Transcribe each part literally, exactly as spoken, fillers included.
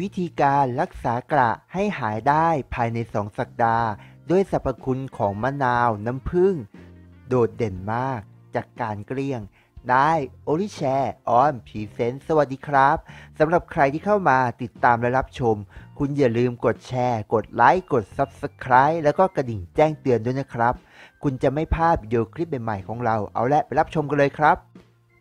วิธีการรักษากระให้หายได้ภายในสองสัปดาห์ด้วยสรรพคุณของมะนาวน้ำผึ้งโดดเด่นมากจากการเกลี้ยงได้โอริแชร์ออนพรีเซนต์สวัสดีครับสำหรับใครที่เข้ามาติดตามและรับชมคุณอย่าลืมกดแชร์กดไลค์กด ซับสไครบ์ แล้วก็กระดิ่งแจ้งเตือนด้วยนะครับคุณจะไม่พลาดวิดีโอคลิปใหม่ๆของเราเอาละไปรับชมกันเลยครับ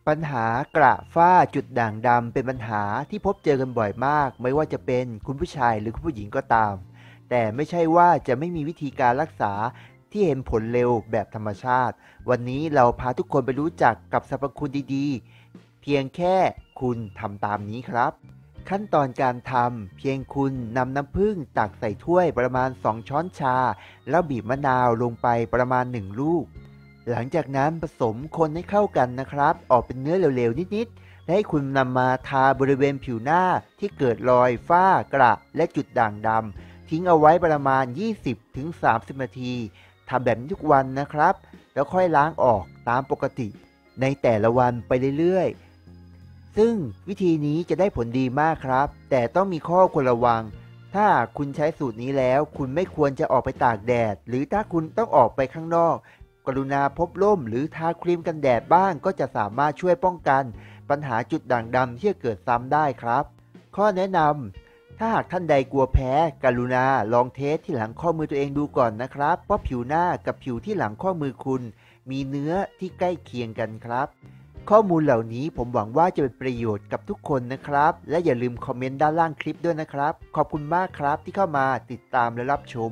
ปัญหากระฝ้าจุดด่างดำเป็นปัญหาที่พบเจอกันบ่อยมากไม่ว่าจะเป็นคุณผู้ชายหรือคุณผู้หญิงก็ตามแต่ไม่ใช่ว่าจะไม่มีวิธีการรักษาที่เห็นผลเร็วแบบธรรมชาติวันนี้เราพาทุกคนไปรู้จักกับสรรพคุณดีๆเพียงแค่คุณทำตามนี้ครับขั้นตอนการทำเพียงคุณนำน้ำผึ้งตักใส่ถ้วยประมาณสองช้อนชาแล้วบีบมะนาวลงไปประมาณหนึ่งลูกหลังจากนั้นผสมคนให้เข้ากันนะครับออกเป็นเนื้อเร็วๆนิดๆและให้คุณนำมาทาบริเวณผิวหน้าที่เกิดรอยฝ้ากระและจุดด่างดำทิ้งเอาไว้ประมาณ ยี่สิบถึงสามสิบ นาทีทำแบบนี้ทุกวันนะครับแล้วค่อยล้างออกตามปกติในแต่ละวันไปเรื่อยๆซึ่งวิธีนี้จะได้ผลดีมากครับแต่ต้องมีข้อควรระวังถ้าคุณใช้สูตรนี้แล้วคุณไม่ควรจะออกไปตากแดดหรือถ้าคุณต้องออกไปข้างนอกกรุณาพกร่มหรือทาครีมกันแดดบ้างก็จะสามารถช่วยป้องกันปัญหาจุดด่างดำที่จะเกิดซ้ำได้ครับข้อแนะนำถ้าหากท่านใดกลัวแพ้กรุณาลองเทสที่หลังข้อมือตัวเองดูก่อนนะครับเพราะผิวหน้ากับผิวที่หลังข้อมือคุณมีเนื้อที่ใกล้เคียงกันครับข้อมูลเหล่านี้ผมหวังว่าจะเป็นประโยชน์กับทุกคนนะครับและอย่าลืมคอมเมนต์ด้านล่างคลิปด้วยนะครับขอบคุณมากครับที่เข้ามาติดตามและรับชม